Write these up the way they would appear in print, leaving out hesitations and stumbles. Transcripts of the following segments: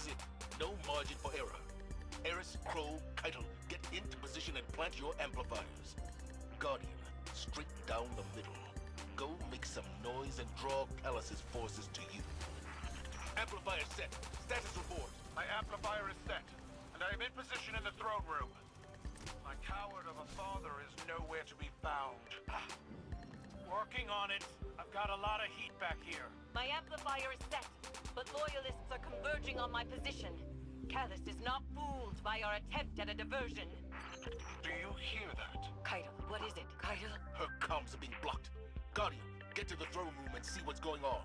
That's it. No margin for error. Eris, Crow, Keitel, get into position and plant your amplifiers. Guardian, straight down the middle. Go make some noise and draw Calus' forces to you. Amplifier set. Status report. My amplifier is set, and I am in position in the throne room. My coward of a father is nowhere to be found. Working on it. I've got a lot of heat back here. My amplifier is set, but loyalists are converging on my position. Calus is not fooled by our attempt at a diversion. Do you hear that? Keitel, what is it? Keitel? Her comms are being blocked. Guardian, get to the throne room and see what's going on.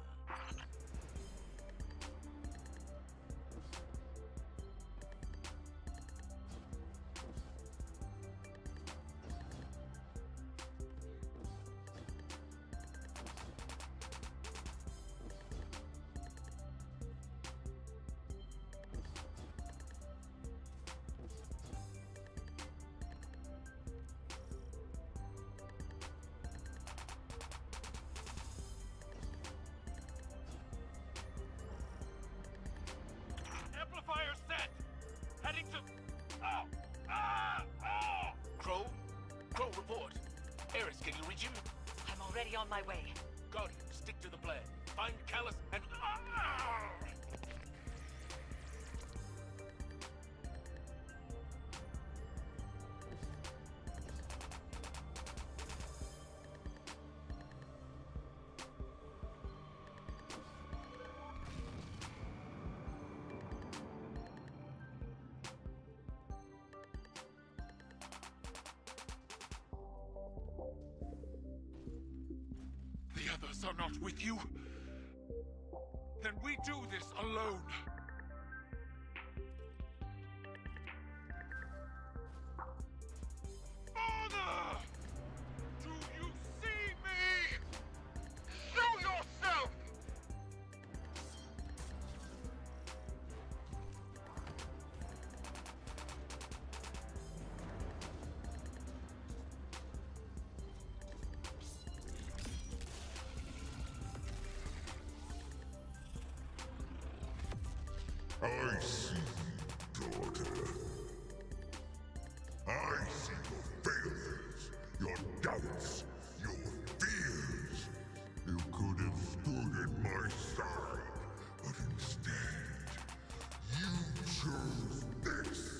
On my way. Guardian, stick to the plan. Find Calus and... are not with you, then we do this alone. Father! Do you see me? Show yourself! I see you, daughter. I see your failures, your doubts, your fears. You could have stood at my side, but instead, you chose this.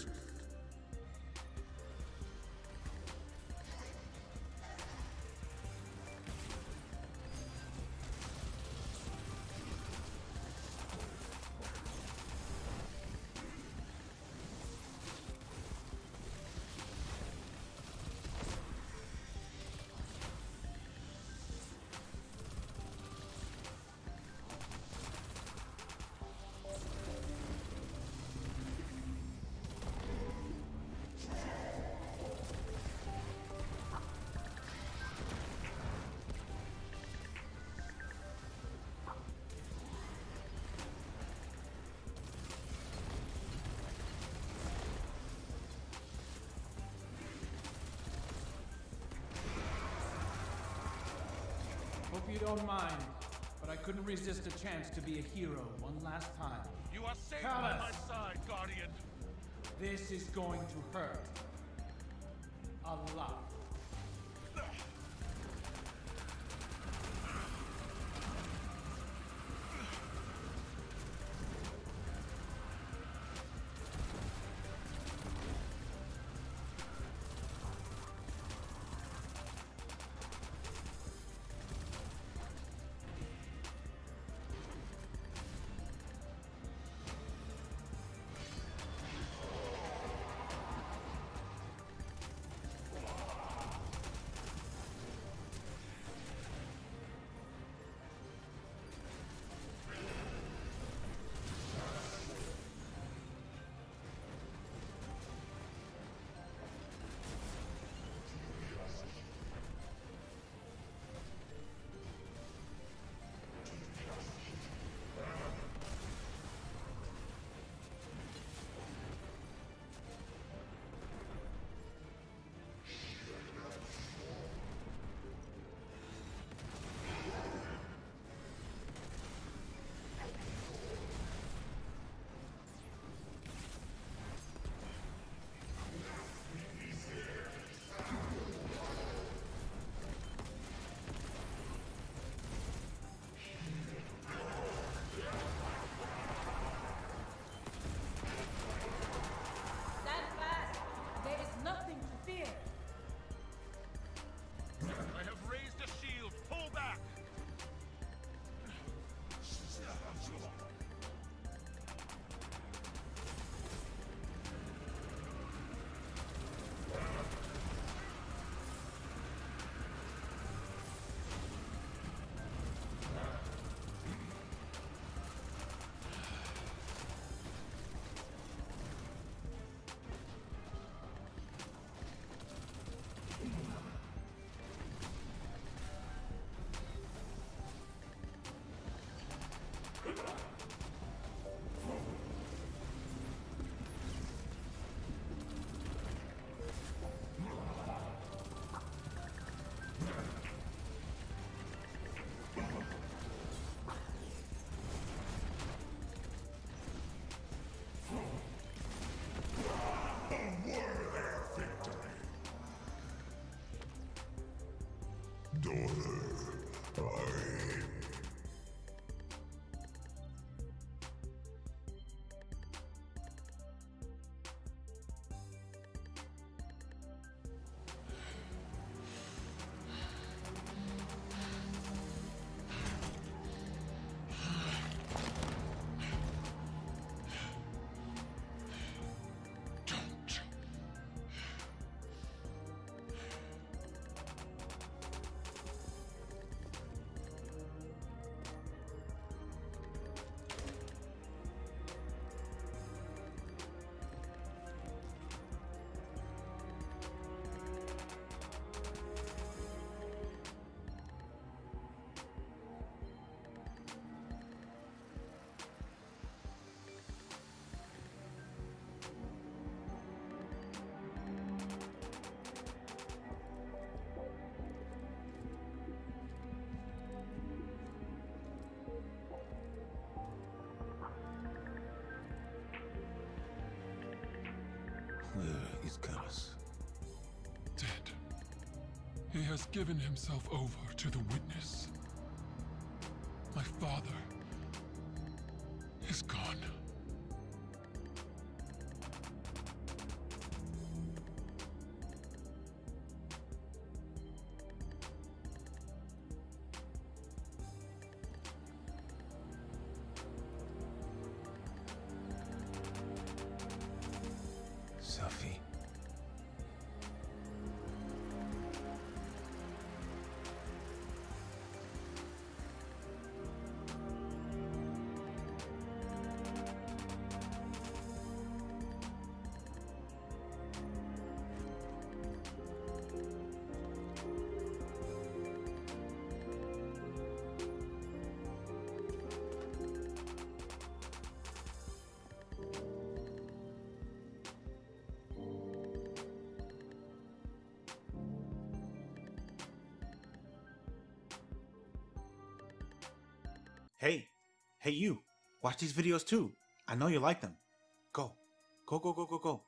Hope you don't mind, but I couldn't resist a chance to be a hero one last time. You are safe on my side, Guardian. This is going to hurt. A lot. Where is Calus? Dead. He has given himself over to the witness. My father is gone. Hey you, watch these videos too. I know you like them. Go. Go.